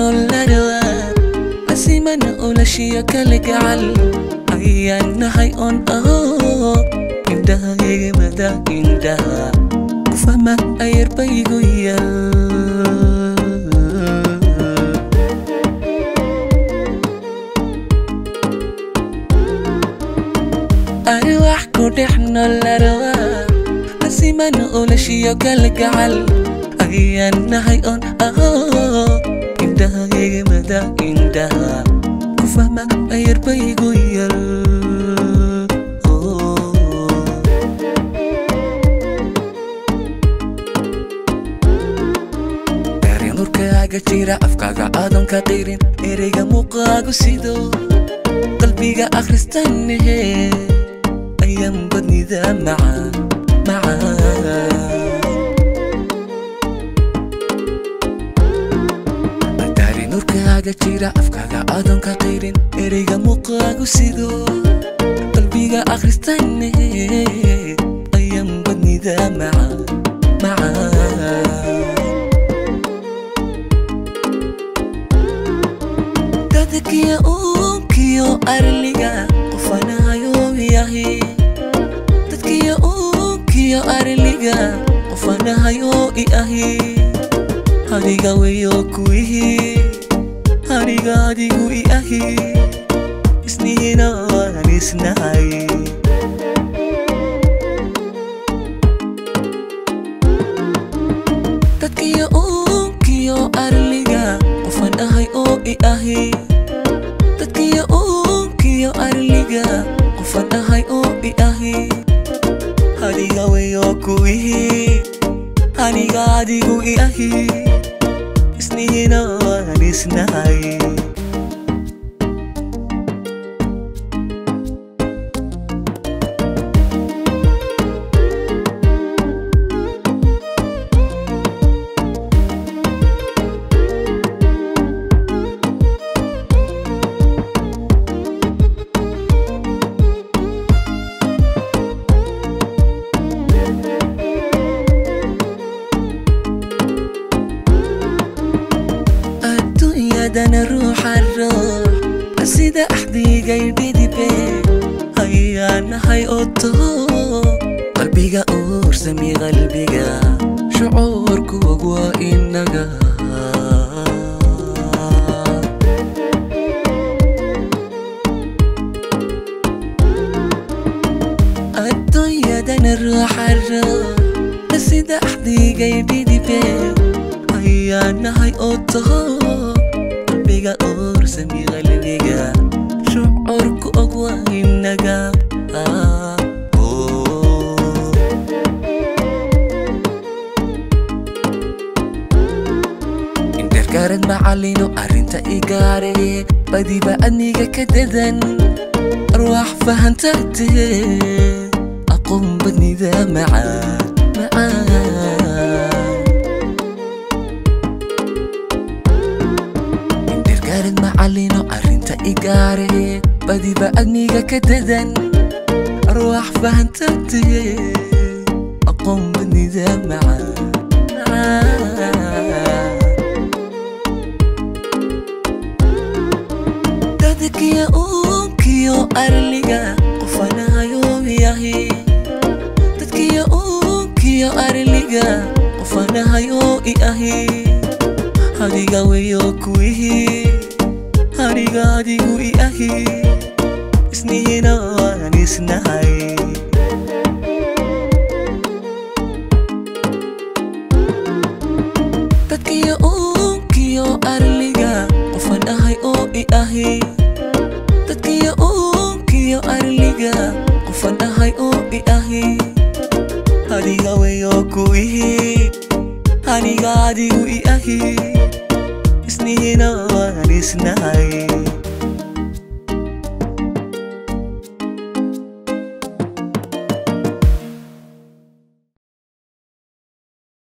منو الأرواح بسي منو لشيا كلك عل عيان هاي أن أهو إندا يمدا إندا فما أير بيجو يل أرواح كودحنا الأرواح أسي منو لشيا كلك عل عيان هاي أن أهو إندا يمدا إندا فما أير بيجو يل كثيرة أفكارك آدم كثيرين إيريجا موقع قصيدو قلبيجا آخر استنيه أيام بدني ذا معا أداري نور كهاجة كثيرة أفكارك آدم كثيرين إيريجا موقع قصيدو قلبيجا آخر استنيه أيام بدني ذا معا كيا أو كيا أرليا قفنا يوم ياهي تكيا أو كيا أرليا قفنا يوم ياهي هريجا ويوكويه هريجا ديجو ياهي إسنينا نسناي تكيا أو كيا أرليا قفنا يوم ياهي تكيا أو كيا أرليجا قفنا هاي أو بياهي هريجا ويوكويه هريجا ديجو إياهي إسنينا نسناي أنا روح الروح أسيدة أحدي جاي بدي بي هيا أنا هاي أوتو قلبي جا أور سمي قلبي جا شعورك وجوائي النجا الدنيا دنا روح الروح أسيدة أحدي جاي بدي بي هيا أنا هاي أوتو بيجا أور سمي غلبيجا شعورك أقوى النجا إنتر كارن معلينو أرنتا إيجاري بدي بأنيجا كددن أرواح فهنتاتي أقوم بدني ذا معا علينا أرنت إيجاري بدي بأنيجا كددن أروح فهنتاتي أقوم بالنداء معا تدك يا أم كيو أرليجا قفنا يوم ياهي تدك يا أم كيو أرليجا قفنا يوم ياهي هريجا ويوكويه هريجا ديجو إياهي إسنينا نسناي تكيا أو كيا أرليجا قفنا هاي أو إياهي تكيا أو كيا أرليجا قفنا هاي أو إياهي هريجا ويوكويه هريجا ديجو إياهي إسنينا نسناي